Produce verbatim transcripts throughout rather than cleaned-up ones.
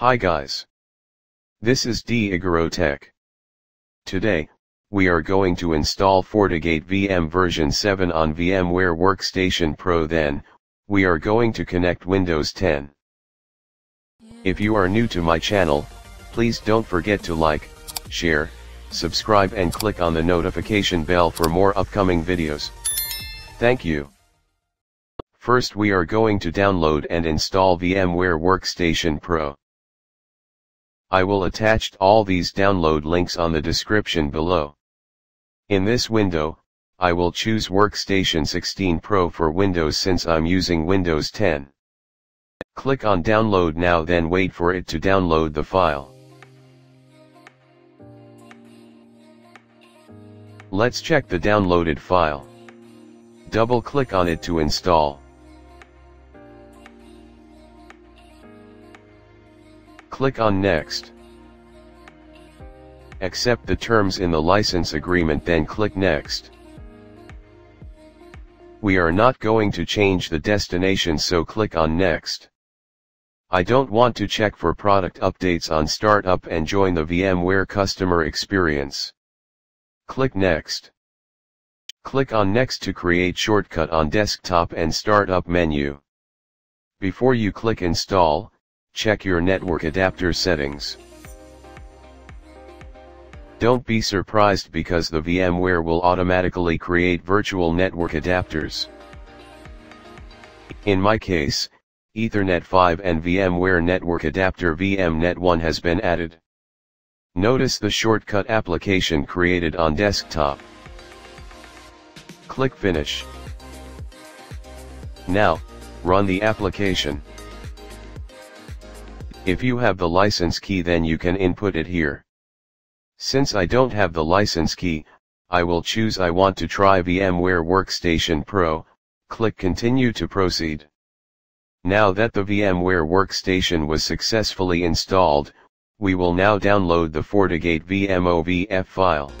Hi guys. This is IgoroTech. Today, we are going to install FortiGate V M version seven on VMware Workstation Pro. Then, we are going to connect Windows ten. If you are new to my channel, please don't forget to like, share, subscribe and click on the notification bell for more upcoming videos. Thank you. First we are going to download and install VMware Workstation Pro. I will attach all these download links on the description below. In this window, I will choose Workstation sixteen Pro for Windows since I'm using Windows ten. Click on download now, then wait for it to download the file. Let's check the downloaded file. Double click on it to install. Click on Next. Accept the terms in the license agreement, then click Next. We are not going to change the destination, so click on Next. I don't want to check for product updates on startup and join the VMware customer experience. Click Next. Click on Next to create shortcut on desktop and startup menu. Before you click install, check your network adapter settings. Don't be surprised because the VMware will automatically create virtual network adapters. In my case, Ethernet five and VMware network adapter V M net one has been added. Notice the shortcut application created on desktop. Click Finish. Now, run the application. If you have the license key, then you can input it here. Since I don't have the license key, I will choose I want to try VMware Workstation Pro, click Continue to proceed. Now that the VMware Workstation was successfully installed, we will now download the FortiGate V M O V F file.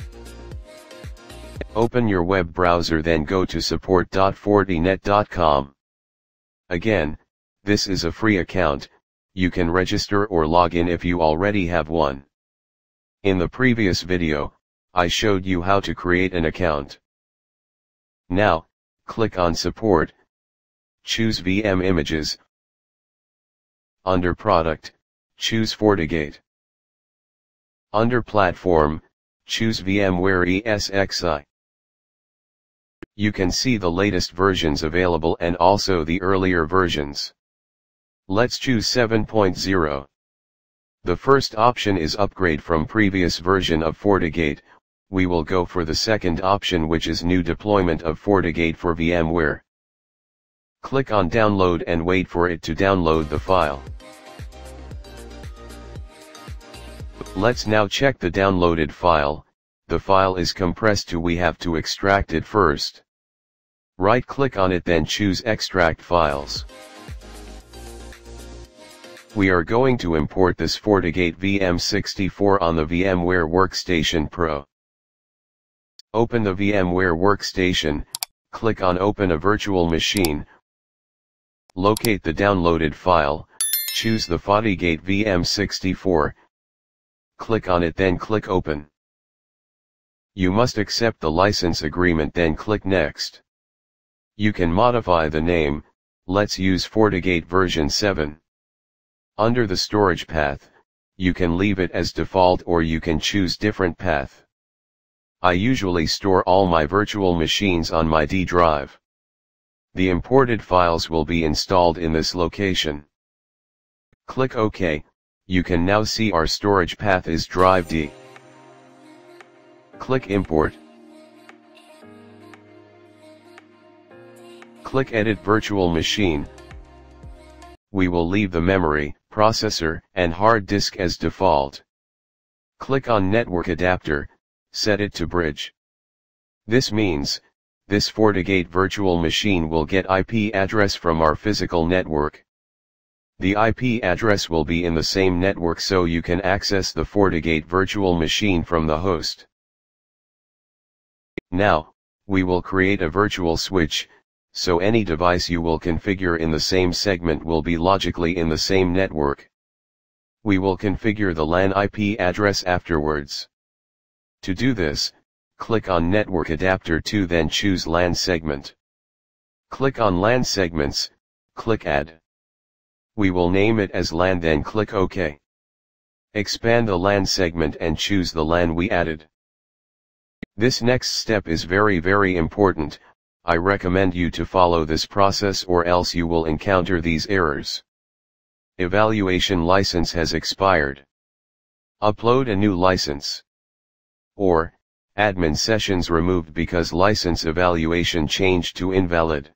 Open your web browser, then go to support dot fortinet dot com. Again, this is a free account. You can register or log in if you already have one. In the previous video, I showed you how to create an account. Now, click on Support. Choose V M Images. Under Product, choose FortiGate. Under Platform, choose VMware E S X i. You can see the latest versions available and also the earlier versions. Let's choose seven point zero. The first option is upgrade from previous version of FortiGate. We will go for the second option, which is new deployment of FortiGate for VMware. Click on download and wait for it to download the file. Let's now check the downloaded file. The file is compressed to we have to extract it first. Right click on it, then choose extract files. We are going to import this FortiGate V M sixty-four on the VMware Workstation Pro. Open the VMware Workstation, click on Open a Virtual Machine. Locate the downloaded file, choose the FortiGate V M sixty-four. Click on it, then click Open. You must accept the license agreement, then click Next. You can modify the name. Let's use FortiGate version seven. Under the storage path, you can leave it as default or you can choose different path. I usually store all my virtual machines on my D drive. The imported files will be installed in this location. Click OK. You can now see our storage path is drive D. Click Import. Click Edit Virtual Machine. We will leave the memory, processor, and hard disk as default. Click on Network Adapter, set it to Bridge. This means, this FortiGate virtual machine will get I P address from our physical network. The I P address will be in the same network so you can access the FortiGate virtual machine from the host. Now, we will create a virtual switch, so any device you will configure in the same segment will be logically in the same network. we will configure the LAN I P address afterwards. To do this, click on Network Adapter two, then choose LAN Segment. Click on LAN Segments, click Add. We will name it as LAN, then click OK. Expand the LAN segment and choose the LAN we added. This next step is very very important. I recommend you to follow this process or else you will encounter these errors. Evaluation license has expired. Upload a new license. Or, admin sessions removed because license evaluation changed to invalid.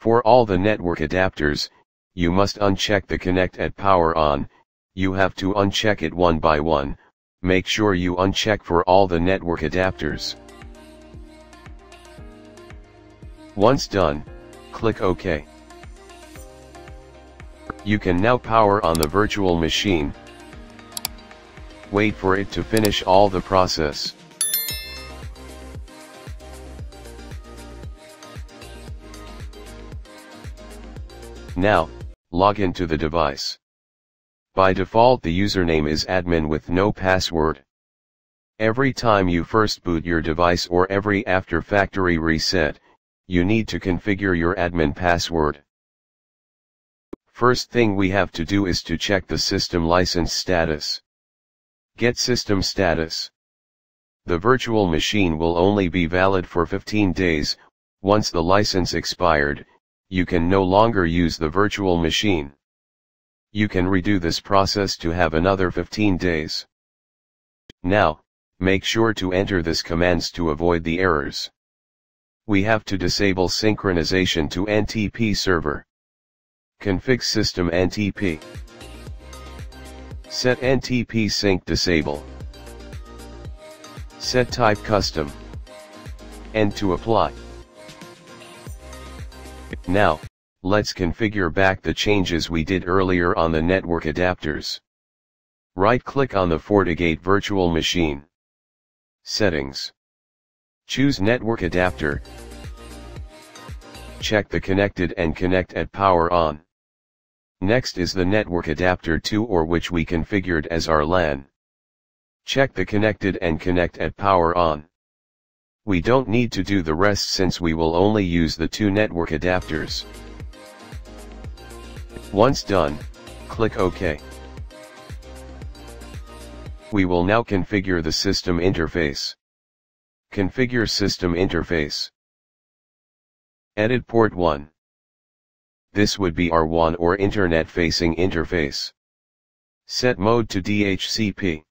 For all the network adapters, you must uncheck the connect at power on. You have to uncheck it one by one. Make sure you uncheck for all the network adapters. Once done, click OK. You can now power on the virtual machine. Wait for it to finish all the process. Now, log into the device. By default the username is admin with no password. Every time you first boot your device or every after factory reset, you need to configure your admin password. First thing we have to do is to check the system license status. Get system status. The virtual machine will only be valid for fifteen days, once the license expired, you can no longer use the virtual machine. You can redo this process to have another fifteen days. Now, make sure to enter these commands to avoid the errors. We have to disable synchronization to N T P server. Config system N T P. Set N T P sync disable. Set type custom. And to apply. Now, let's configure back the changes we did earlier on the network adapters. Right-click on the FortiGate virtual machine. Settings. Choose Network Adapter. Check the Connected and Connect at Power On. Next is the Network Adapter two, or which we configured as our LAN. Check the Connected and Connect at Power On. We don't need to do the rest since we will only use the two network adapters. Once done, click OK. We will now configure the system interface. Configure system interface. Edit port one. This would be our W A N or internet facing interface. Set mode to D H C P.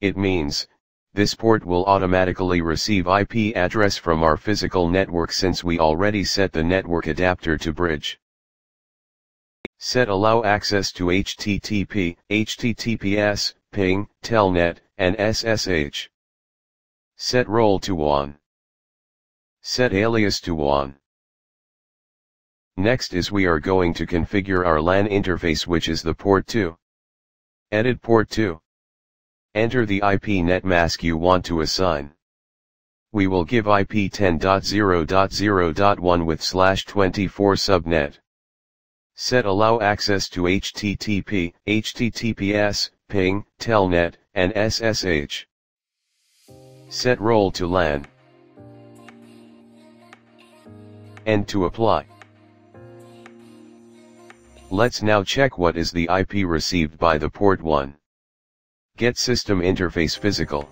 It means, this port will automatically receive I P address from our physical network since we already set the network adapter to bridge. Set allow access to H T T P, H T T P S, ping, Telnet, and S S H. Set role to W A N. Set alias to W A N. Next is we are going to configure our LAN interface, which is the port two. Edit port two. Enter the I P net mask you want to assign. We will give I P ten dot zero dot zero dot one with slash twenty-four subnet. Set allow access to H T T P, H T T P S, ping, Telnet, and S S H. Set role to LAN. And to apply. Let's now check what is the I P received by the port one. Get system interface physical.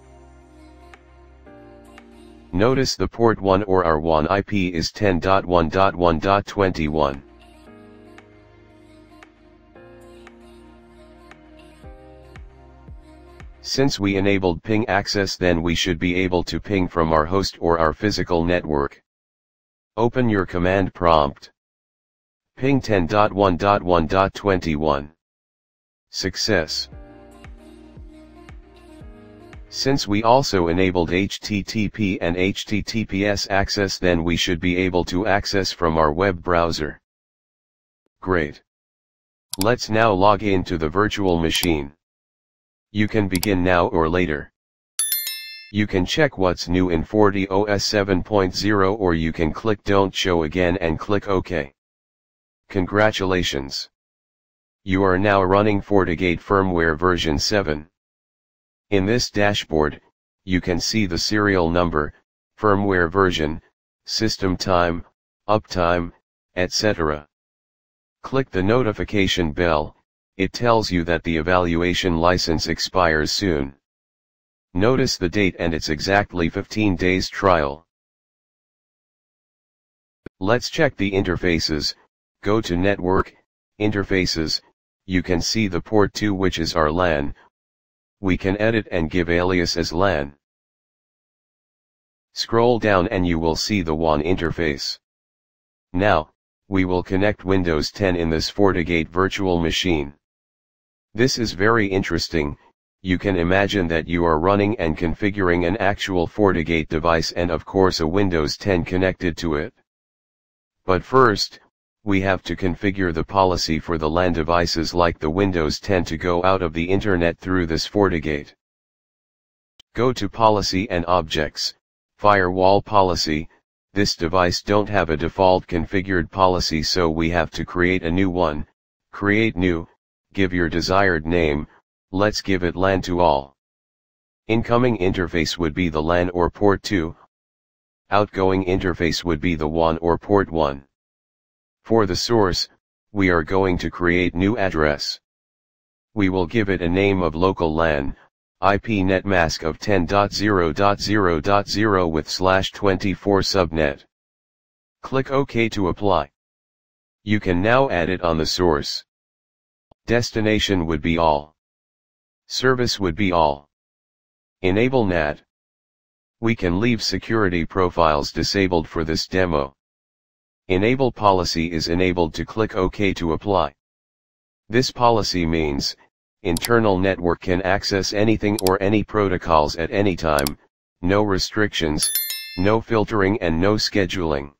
Notice the port one or our W A N I P is ten dot one dot one dot twenty-one. Since we enabled ping access, then we should be able to ping from our host or our physical network. Open your command prompt. Ping ten dot one dot one dot twenty-one. Success. Since we also enabled H T T P and H T T P S access, then we should be able to access from our web browser. Great. Let's now log into the virtual machine. You can begin now or later. You can check what's new in FortiOS seven point oh, or you can click Don't Show Again and click OK. Congratulations. You are now running FortiGate firmware version seven. In this dashboard, you can see the serial number, firmware version, system time, uptime, et cetera. Click the notification bell, it tells you that the evaluation license expires soon. Notice the date and it's exactly fifteen days trial. Let's check the interfaces. Go to Network, Interfaces, you can see the port two, which is our LAN. We can edit and give alias as LAN. Scroll down and you will see the W A N interface. Now, we will connect Windows ten in this FortiGate virtual machine. This is very interesting. You can imagine that you are running and configuring an actual FortiGate device and of course a Windows ten connected to it. But first, we have to configure the policy for the LAN devices like the Windows ten to go out of the internet through this FortiGate. Go to Policy and Objects, Firewall Policy. This device don't have a default configured policy, so we have to create a new one. Create new, give your desired name, let's give it LAN to all. Incoming interface would be the LAN or port two, outgoing interface would be the W A N or port one. For the source, we are going to create new address. We will give it a name of local LAN, I P net mask of ten dot zero dot zero dot zero with slash twenty-four subnet. Click OK to apply. You can now add it on the source. Destination would be all. Service would be all. Enable N A T. We can leave security profiles disabled for this demo. Enable policy is enabled to click OK to apply. This policy means, internal network can access anything or any protocols at any time, no restrictions, no filtering and no scheduling.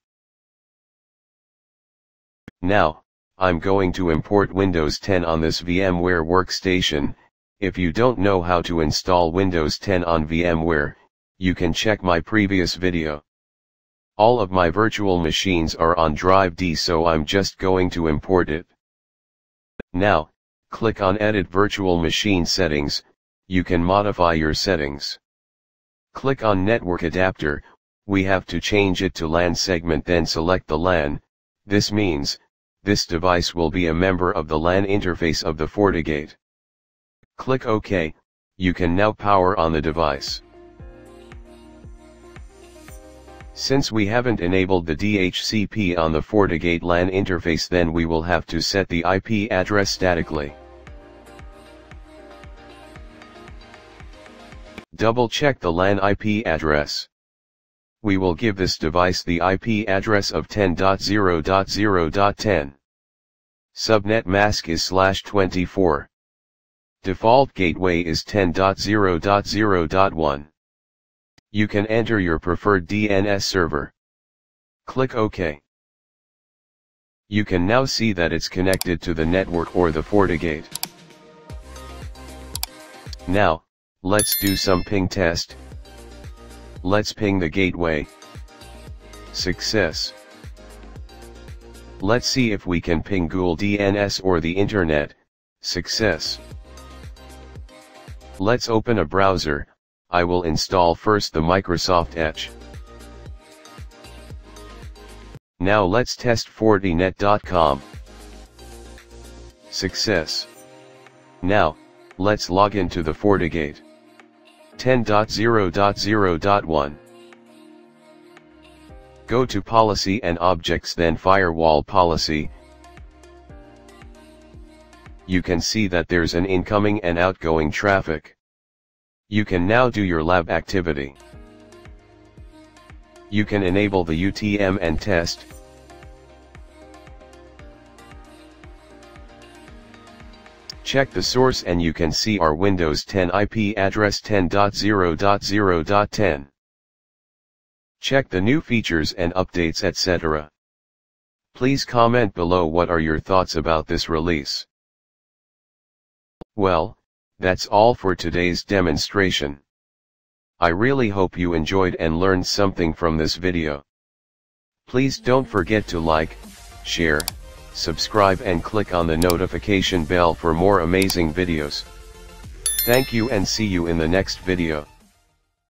Now, I'm going to import Windows ten on this VMware workstation. If you don't know how to install Windows ten on VMware, you can check my previous video. All of my virtual machines are on drive D, so I'm just going to import it. Now, click on Edit Virtual Machine Settings, you can modify your settings. Click on Network Adapter, we have to change it to LAN segment, then select the LAN. This means, this device will be a member of the LAN interface of the FortiGate. Click OK, you can now power on the device. Since we haven't enabled the D H C P on the FortiGate LAN interface, then we will have to set the I P address statically. Double check the LAN I P address. We will give this device the I P address of ten dot zero dot zero dot ten. Subnet mask is slash twenty-four. Default gateway is ten dot zero dot zero dot one. You can enter your preferred D N S server. Click OK. You can now see that it's connected to the network or the FortiGate. Now, let's do some ping test. Let's ping the gateway. Success. Let's see if we can ping Google D N S or the internet. Success. Let's open a browser. I will install first the Microsoft Edge. Now let's test Fortinet dot com. Success. Now, let's log into the FortiGate. ten dot zero dot zero dot one. Go to Policy and Objects, then Firewall Policy. You can see that there's an incoming and outgoing traffic. You can now do your lab activity. You can enable the U T M and test. Check the source and you can see our Windows ten I P address ten dot zero dot zero dot ten. Check the new features and updates, et cetera. Please comment below what are your thoughts about this release. Well, that's all for today's demonstration. I really hope you enjoyed and learned something from this video. Please don't forget to like, share, subscribe and click on the notification bell for more amazing videos. Thank you and see you in the next video.